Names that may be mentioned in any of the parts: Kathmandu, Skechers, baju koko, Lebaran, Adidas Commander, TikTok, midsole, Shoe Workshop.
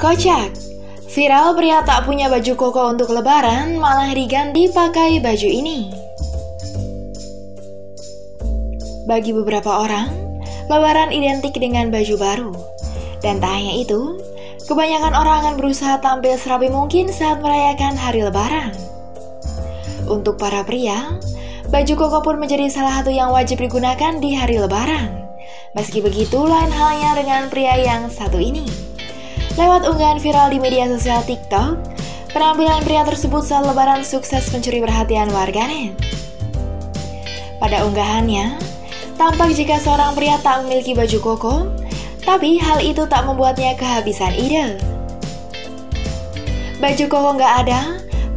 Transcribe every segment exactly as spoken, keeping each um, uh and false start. Kocak! Viral pria tak punya baju koko untuk lebaran, malah diganti pakai baju ini. Bagi beberapa orang, lebaran identik dengan baju baru. Dan tak hanya itu, kebanyakan orang akan berusaha tampil serapi mungkin saat merayakan hari lebaran. Untuk para pria, baju koko pun menjadi salah satu yang wajib digunakan di hari lebaran. Meski begitu, lain halnya dengan pria yang satu ini. Lewat unggahan viral di media sosial TikTok, penampilan pria tersebut saat lebaran sukses mencuri perhatian warganet. Pada unggahannya, tampak jika seorang pria tak memiliki baju koko, tapi hal itu tak membuatnya kehabisan ide. Baju koko nggak ada,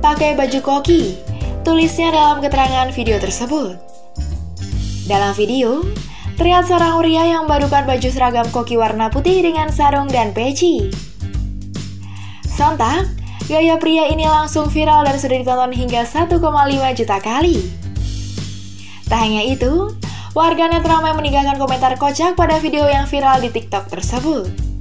pakai baju koki, tulisnya dalam keterangan video tersebut. Dalam video, terlihat seorang pria yang memadukan baju seragam koki warna putih dengan sarung dan peci. Sontak, gaya pria ini langsung viral dan sudah ditonton hingga satu koma lima juta kali. Tak hanya itu, warganet ramai meninggalkan komentar kocak pada video yang viral di TikTok tersebut.